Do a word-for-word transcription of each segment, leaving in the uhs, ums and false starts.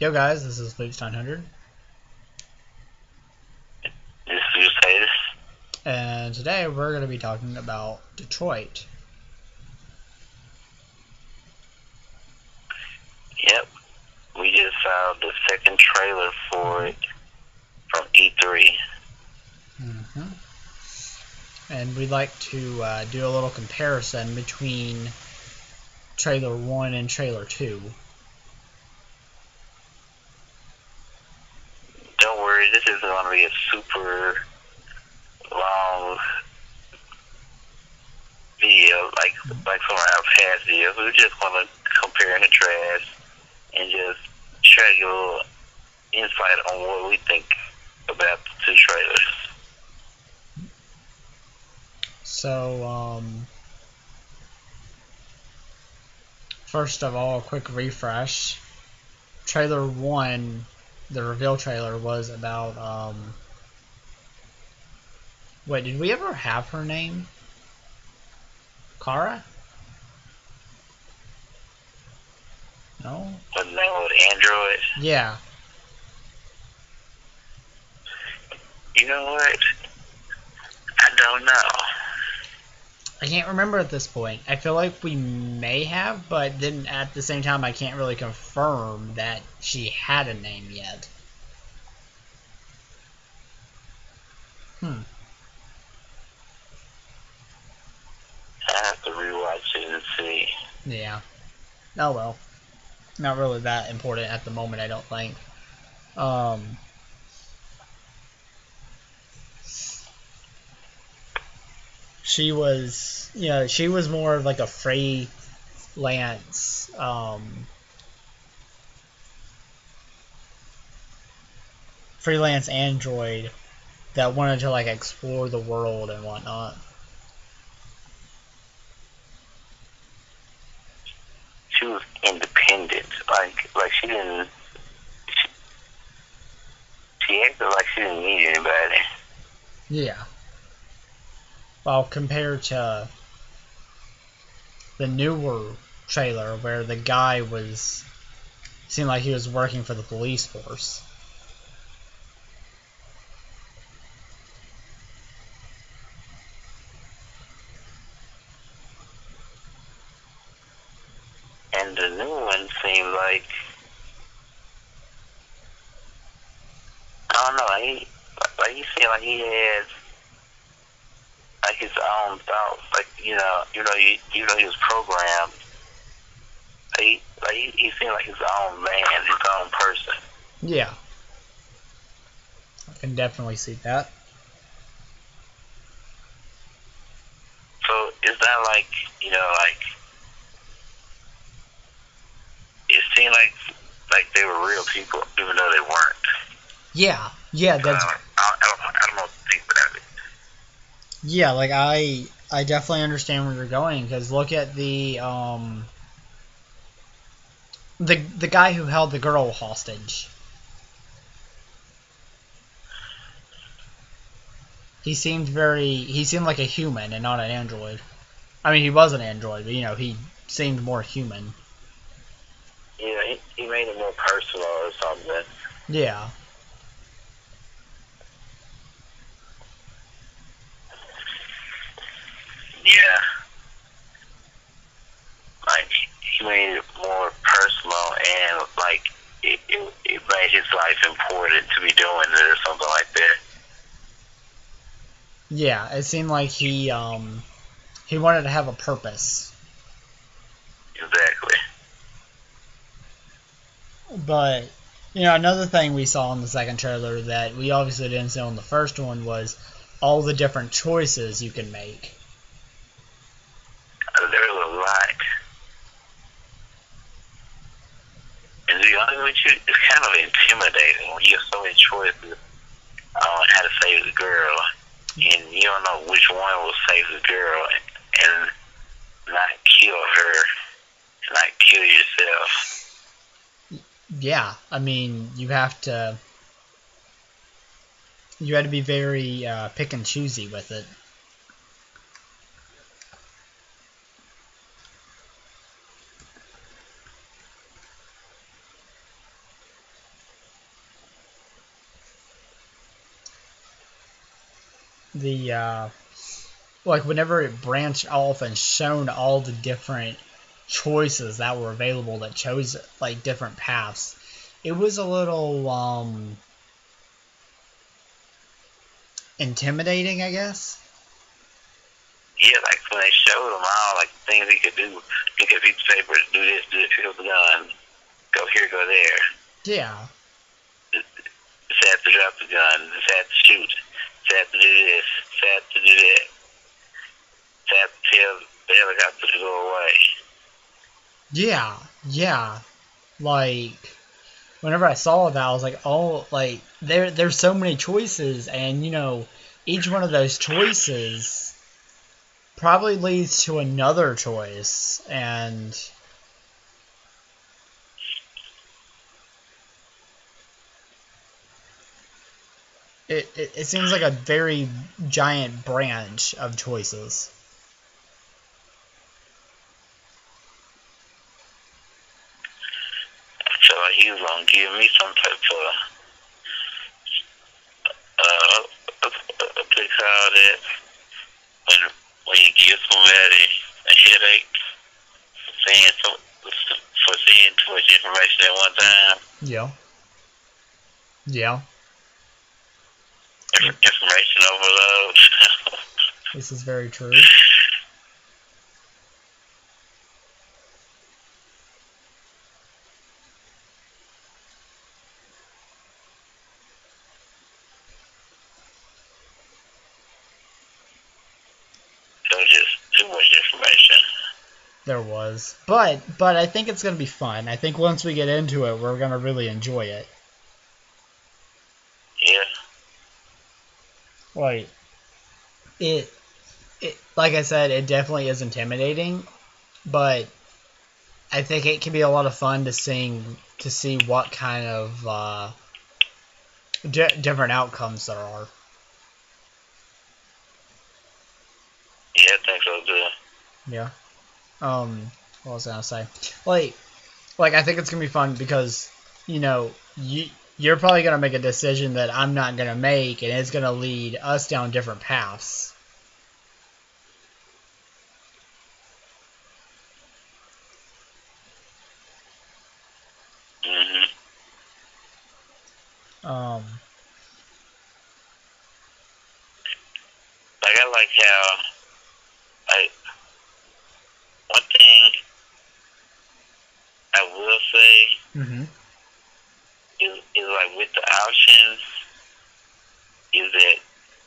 Yo guys, this is Floopes nine hundred. This is Crusadus. And today we're going to be talking about Detroit. Yep. We just found the second trailer for it from E three. Mm-hmm. And we'd like to uh, do a little comparison between trailer one and trailer two. Don't worry, this isn't going to be a super long video like like some of our past videos. We just want to compare and contrast and just try to get a little insight on what we think about the two trailers. So, um, first of all, a quick refresh. Trailer one, the reveal trailer, was about, um, wait, did we ever have her name? Kara? No? The name of Android? Yeah. You know what? I don't know. I can't remember at this point. I feel like we may have, but then at the same time I can't really confirm that she had a name yet. Hmm. I have to rewatch it and see. Yeah. Oh well. Not really that important at the moment, I don't think. Um... She was, you know, she was more of like a freelance um, freelance android that wanted to like explore the world and whatnot. She was independent, like like she didn't. She, she acted like she didn't need anybody. Yeah. Well, compared to the newer trailer where the guy was seemed like he was working for the police force. And the new one seemed like, I don't know, he, like he seemed like he had like his own thoughts, like you know, you know, you, you know, he was programmed. Like he, like he, he seemed like his own man, his own person. Yeah, I can definitely see that. So it's not like you know, like it seemed like like they were real people, even though they weren't. Yeah, yeah, that's. I don't, I don't know what to think about it. Yeah, like, I I definitely understand where you're going, because look at the, um, the, the guy who held the girl hostage. He seemed very, he seemed like a human and not an android. I mean, he was an android, but, you know, he seemed more human. Yeah, he, he made it more personal or something. Yeah. Yeah, like he made it more personal, and like it, it, it made his life important to be doing it or something like that. Yeah, it seemed like he um he wanted to have a purpose. Exactly. But you know, another thing we saw in the second trailer that we obviously didn't see on the first one was all the different choices you can make. There's a lot. And to be honest with you, it's kind of intimidating when you have so many choices on how to save the girl, and you don't know which one will save the girl and not kill her, not kill yourself. Yeah, I mean, you have to, you had to be very uh, pick and choosy with it. the uh, like whenever it branched off and shown all the different choices that were available that chose like different paths, it was a little um, intimidating, I guess. Yeah, like when they showed them all, like things he could do, look at each paper, do this, do this, here's the gun, go here, go there. Yeah. Just had to drop the gun, just had to shoot, just had to do this, just had to do that, just had to tell the helicopter to go away. Yeah, yeah. Like, whenever I saw that, I was like, oh, like, there, there's so many choices, and, you know, each one of those choices probably leads to another choice, and it, it it seems like a very giant branch of choices. I feel like he was gonna give me some type of uh, a big crowd that when When you give somebody a headache for seeing, so, for seeing too much information at one time. Yeah. Yeah. Information overload. This is very true. There was, but but I think it's gonna be fun. I think once we get into it, we're gonna really enjoy it. Yeah. Like it, it like I said, it definitely is intimidating, but I think it can be a lot of fun to seeing to see what kind of uh, di- different outcomes there are. Yeah, I think so too. Yeah. Um, what was I gonna say? Like, like I think it's gonna be fun because, you know, you you're probably gonna make a decision that I'm not gonna make, and it's gonna lead us down different paths. Mm-hmm. Um, like I like how I. One thing I will say mm-hmm. is, is like with the options is that it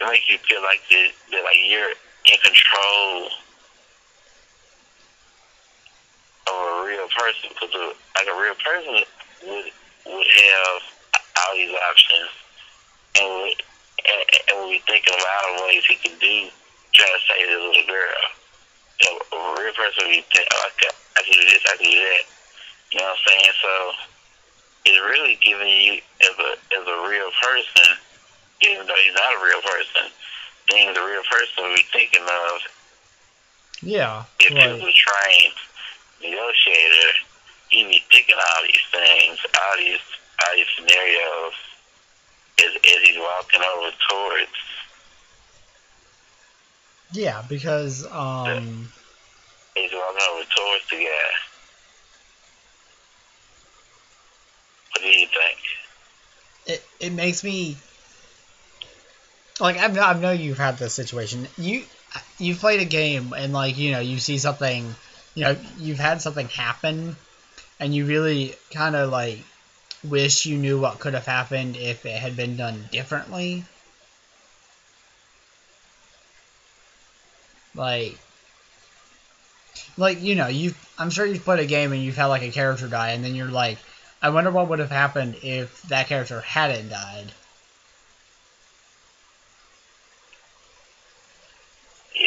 makes you feel like that, that like you're in control of a real person, because like a real person would would have all these options and would, and, and would be thinking about ways he could do try to save this little girl. You know, a real person, you think, oh, I can do this, I can do that. You know what I'm saying? So it's really giving you, as a as a real person, even though he's not a real person, things a real person would be thinking of. Yeah. If he was a trained negotiator, he'd be thinking all these things, all these, all these scenarios as, as he's walking over towards. Yeah, because um, he's walking over towards the guy. What do you think? It it makes me like I've I know you've had this situation. You you've played a game and like you know you see something, you know you've had something happen, and you really kind of like wish you knew what could have happened if it had been done differently. Like, like you know, you I'm sure you've played a game and you've had like a character die, and then you're like, I wonder what would have happened if that character hadn't died. Yeah.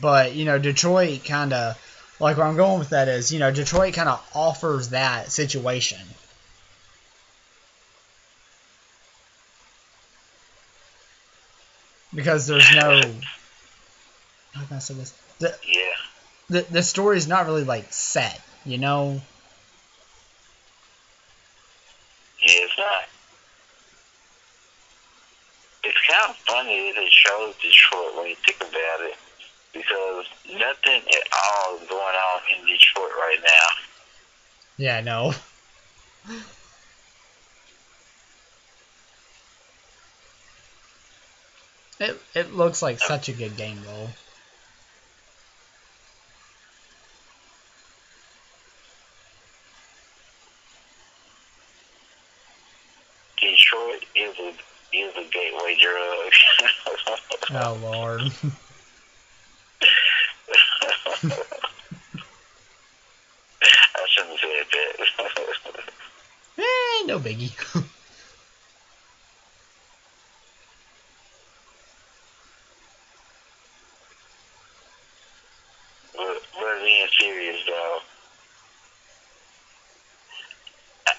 But you know, Detroit kind of like where I'm going with that is, you know, Detroit kind of offers that situation. Because there's no. How can I say this? The, yeah. The the story's not really like set, you know. Yeah, it's not. It's kind how funny it shows Detroit when you think about it, because nothing at all is going on in Detroit right now. Yeah, I know. It it looks like such a good game though. Detroit is a is a gateway drug. Oh Lord. I shouldn't say that. Eh, no biggie. We're being serious though. I,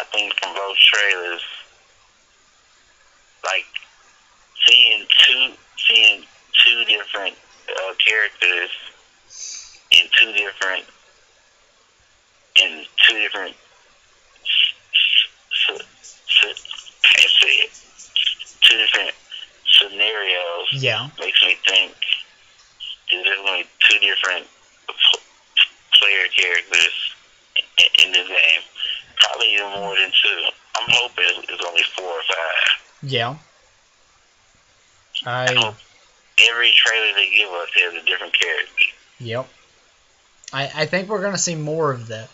I think from both trailers, like seeing two seeing two different uh, characters in two different in two different two different scenarios. Yeah, makes me think there's definitely two different player characters in, in this game. Probably even more than two. I'm hoping it's, it's only four or five. Yeah. I, I hope every trailer they give us has a different character. Yep. I I think we're gonna see more of the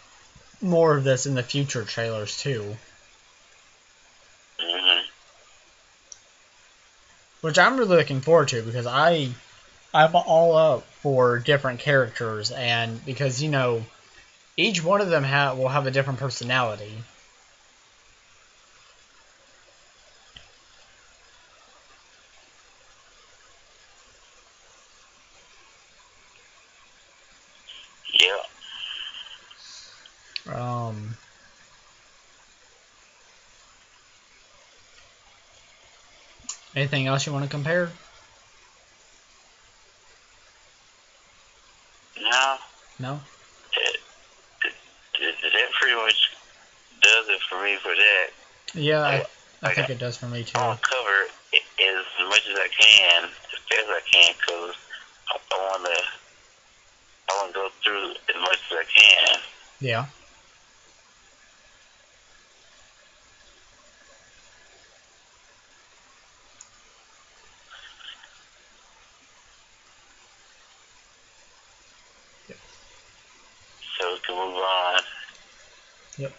more of this in the future trailers too. Mhm. Which I'm really looking forward to because I. I'm all up for different characters, and because, you know, each one of them ha will have a different personality. Yeah. Um... Anything else you want to compare? No. No? That, that, that pretty much does it for me for that. Yeah, I, I, I think I, it does for me too. I'll cover it as much as I can, as best I can, because I, I want to I wanna go through as much as I can. Yeah. Yep.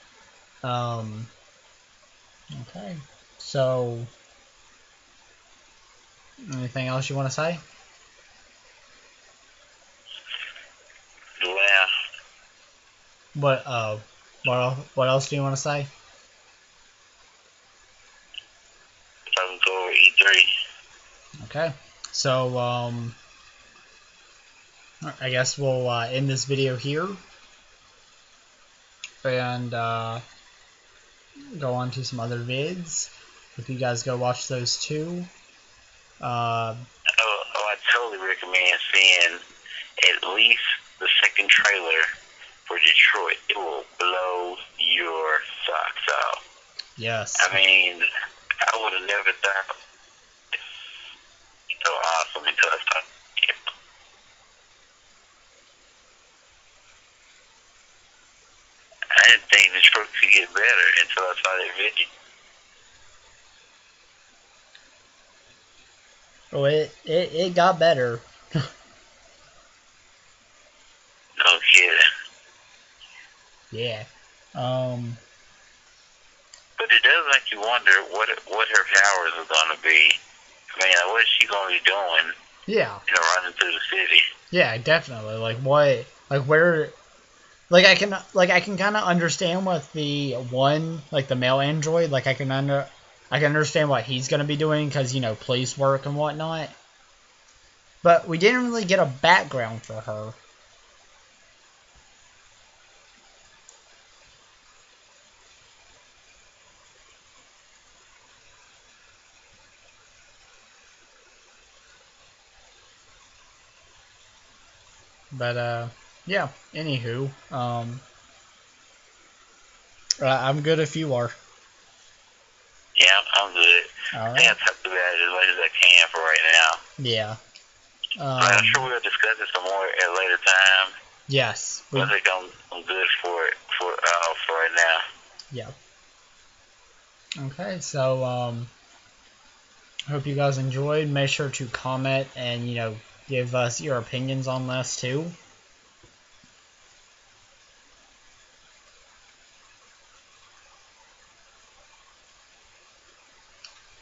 Um, okay. So, anything else you want to say? Yeah. What? Uh, what else? What else do you want to say? I'm going E three. Okay. So, um, I guess we'll uh, end this video here. And uh, go on to some other vids. If you guys go watch those too. Uh, oh, oh, I totally recommend seeing at least the second trailer for Detroit. It will blow your socks off. Yes. I mean, I would have never thought it's so awesome until I started. I didn't think this book could get better until I saw that video. Oh, it, it, it got better. No kidding. Yeah. Um. But it does make you wonder what what her powers are going to be. I mean, what is she going to be doing? Yeah. You know, running through the city. Yeah, definitely. Like, what? Like, where... Like I can, like I can kind of understand with the one, like the male android. Like I can under, I can understand what he's gonna be doing because you know police work and whatnot. But we didn't really get a background for her. But uh. Yeah, anywho, um, I'm good if you are. Yeah, I'm good. All right. I think I'll talk to that as late as I can for right now. Yeah. Um, I'm sure we'll discuss it some more at a later time. Yes. We, I think I'm, I'm good for it for uh, for right now. Yeah. Okay, so um, I hope you guys enjoyed. Make sure to comment and, you know, give us your opinions on this too.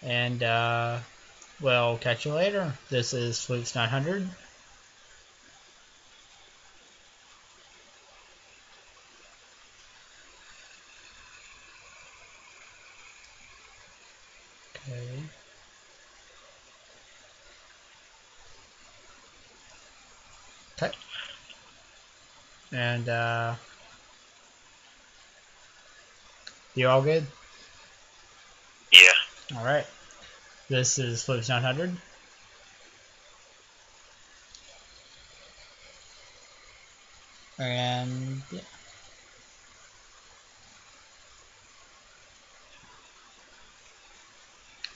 And uh, we'll catch you later. This is Floopes nine hundred. Okay. Okay. And uh, you all good? Yeah. All right. This is Floopes nine hundred. And yeah.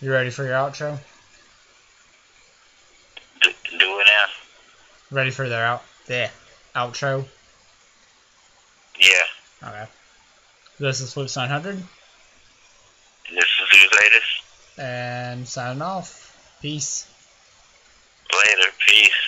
You ready for your outro? Do, do it now. Ready for their out the outro? Yeah. Okay. This is Floopes nine hundred. And this is Crusadus. And signing off. Peace. Later. Peace.